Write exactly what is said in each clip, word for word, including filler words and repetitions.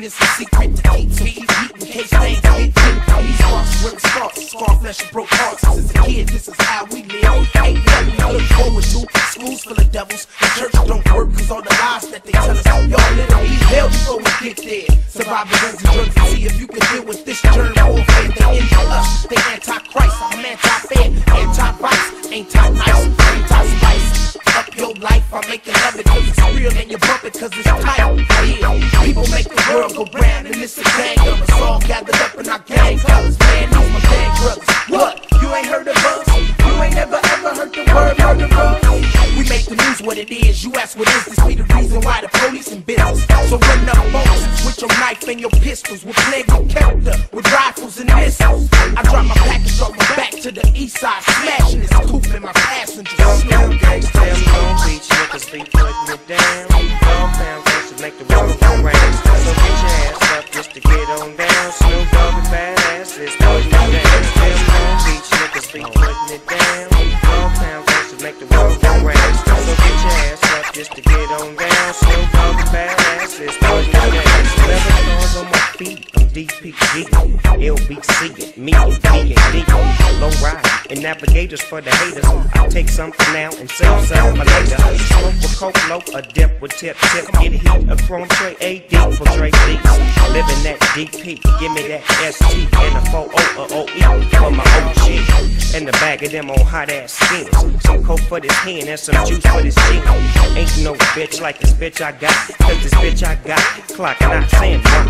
business, a secret to hate. Me, in case they ain't hate. These sparks where it starts, scar flesh and broke hearts. Since a kid, this is how we live. Ain't nothing I look forward to. Schools full of devils, the church don't work, cause all the lies that they tell us. Y'all literally hell before we get there. Surviving guns and drugs, and see if you can deal with this turn warfare. They into us, they anti-Christ, I'm anti-fair, anti-vice, anti-nice, anti-spice. Up your life, I'm making love it cause it's real and you bump it cause it's tight. Yeah. People make the world go round and it's a gang of us all gathered up in our gang colors. Man, those my gang brothers. What? You ain't heard of us? You ain't never ever heard the word heard of us? We make the news what it is, you ask what is this be the reason why the police in business. So run up folks with your knife and your pistols, with plague on counter, with rifles and missiles. I drop my package on my back to the east side, smashing this coupe and my passengers. Compound gangs down Long Beach, niggas be putting me down. Compound gangs to make the world go round. So get your ass up just to get on down. Snoop Dogg and Bad Azz is putting me down. Down Long Beach, niggas be putting it down. Compound gangs to make the world go round. So get your ass up just to get on down. Snoop Dogg and Bad Azz is putting me down. Eleven stars on my feet, I'm D P G, L B C, me and D and D. Low ride and navigators for the haters. I take some for now and save some for later. Smoke with coke low, a dip with tip tip. Get heat, a chrome tray, A D for Dre D's. Living that D P, give me that S T and a four oh or O E for my O G. And a bag of them on hot ass skins. Some coke for this hand and some juice for this gin. Ain't no bitch like this bitch I got, cause this bitch I got clock not saying no.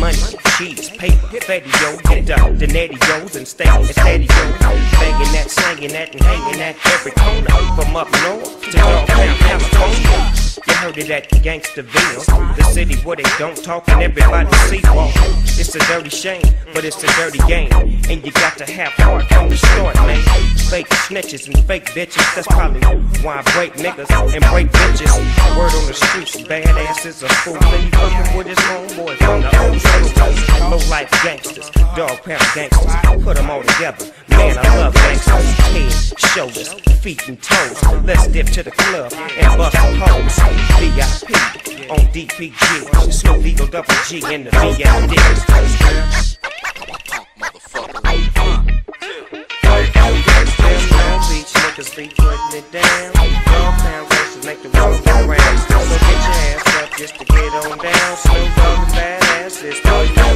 Money, cheese, paper, fatty-o, get up, the natty-o's and stay and steady-o. Banging that, slanging that, and hanging at every corner. From up north to Dogtown, California. You heard it at the Gangsterville, the city where they don't talk and everybody see walk. It's a dirty shame, but it's a dirty game, and you got to have heart from the start, man. Fake snitches and fake bitches, that's probably why I break niggas and break bitches. Word on the streets, Badass is a fool, and he fucking with his homeboy from the old school. Low life gangsters, dog pound gangsters, put them all together, man I love gangsters. Head, shoulders, feet and toes, let's dip to the club and bust some hoes. V I P on D P G, Snoop Legal Double G and the V I P. Niggas be putting it down. Compound gangsters make the world go round. So get your ass up just to get on down. Snoop Dogg and Bad Azz is putting it down.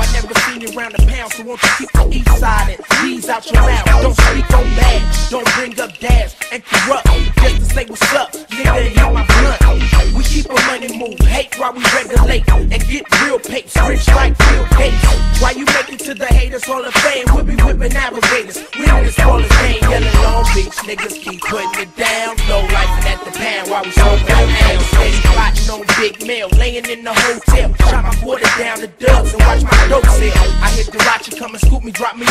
I never seen you round the pound, so won't you keep the east side and please out your mouth. Don't speak on bad, don't bring up dads and corrupt, just to say what's up, nigga, hit my blunt. We keep a money move, hate while we regulate, and get real papes, rich like real gates. Why you make it to the haters, Hall of Fame, we'll be whipping alligators, we in this ball of game. Yelling Long Beach, niggas keep putting it down, low life and at the pound while we smoking our ass. Steady plotting on big mail, laying in the hotel, shot my border down the dubs and watch my dope sell. I hit the rock, you come and scoop me, drop me